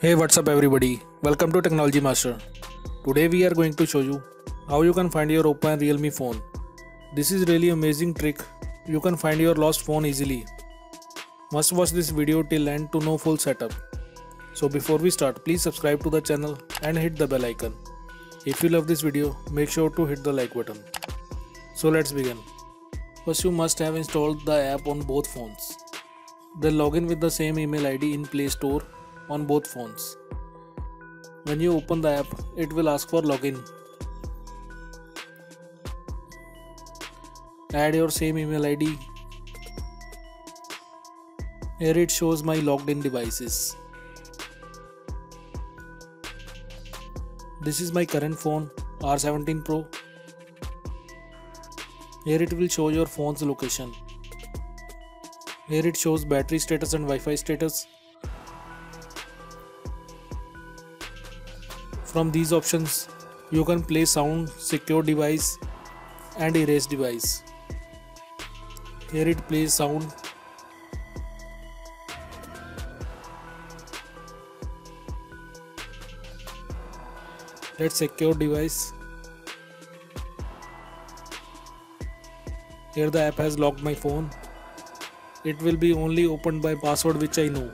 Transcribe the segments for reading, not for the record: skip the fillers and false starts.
Hey, what's up everybody, welcome to Technology Master. Today we are going to show you how you can find your Oppo and Realme phone. This is really amazing trick. You can find your lost phone easily. Must watch this video till end to know full setup. So before we start, please subscribe to the channel and hit the bell icon. If you love this video, make sure to hit the like button. So let's begin. First, you must have installed the app on both phones. Then log in with the same email ID in Play Store on both phones. When you open the app, it will ask for login. Add your same email ID. Here it shows my logged in devices. This is my current phone, R17 Pro. Here it will show your phone's location. Here it shows battery status and Wi-Fi status. From these options, you can play sound, secure device and erase device. Here it plays sound. Let's secure device. Here the app has locked my phone. It will be only opened by password which I know.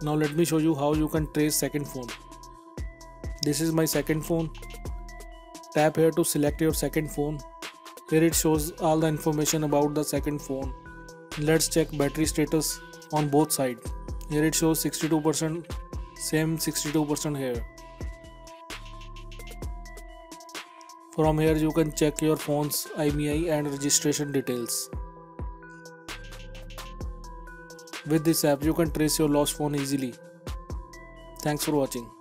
Now let me show you how you can trace second phone. This is my second phone. Tap here to select your second phone. Here it shows all the information about the second phone. Let's check battery status on both sides. Here it shows 62%, same 62% here. From here you can check your phone's IMEI and registration details. With this app, you can trace your lost phone easily. Thanks for watching.